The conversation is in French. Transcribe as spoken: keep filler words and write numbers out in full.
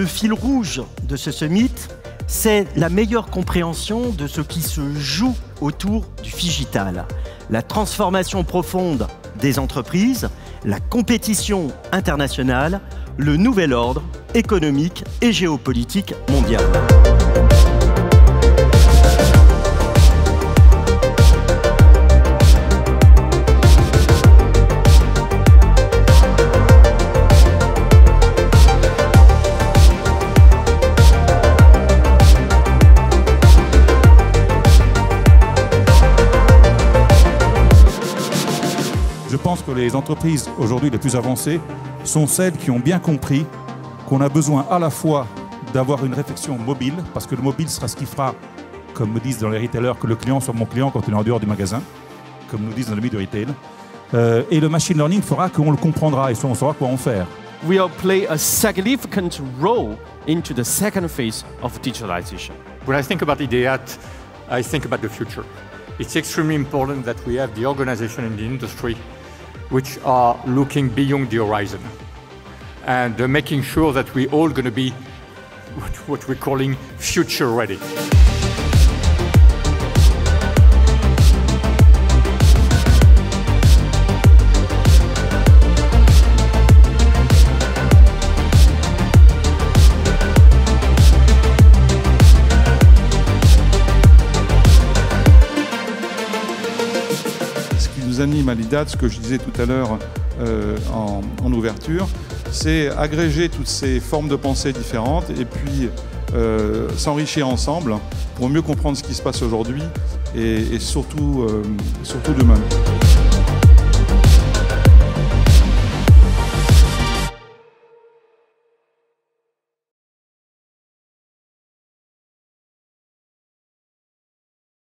le fil rouge de ce summit, c'est la meilleure compréhension de ce qui se joue autour du phygital. La transformation profonde des entreprises, la compétition internationale, le nouvel ordre économique et géopolitique mondial. Je pense que les entreprises aujourd'hui les plus avancées sont celles qui ont bien compris qu'on a besoin à la fois d'avoir une réflexion mobile, parce que le mobile sera ce qui fera, comme me disent dans les retailers, que le client soit mon client quand il est en dehors du magasin, comme nous disent nos amis du retail. Euh, et le machine learning fera qu'on le comprendra et on saura quoi en faire. We will play a significant role into the second phase of digitalization. When I think about IDEAT, I think about the future. It's extremely important that we have the organization in the industry which are looking beyond the horizon and uh, making sure that we're all going to be what, what we're calling future ready. Ce qui nous anime à l'IDEAT, ce que je disais tout à l'heure euh, en, en ouverture, c'est agréger toutes ces formes de pensée différentes et puis euh, s'enrichir ensemble pour mieux comprendre ce qui se passe aujourd'hui et, et surtout, euh, surtout demain.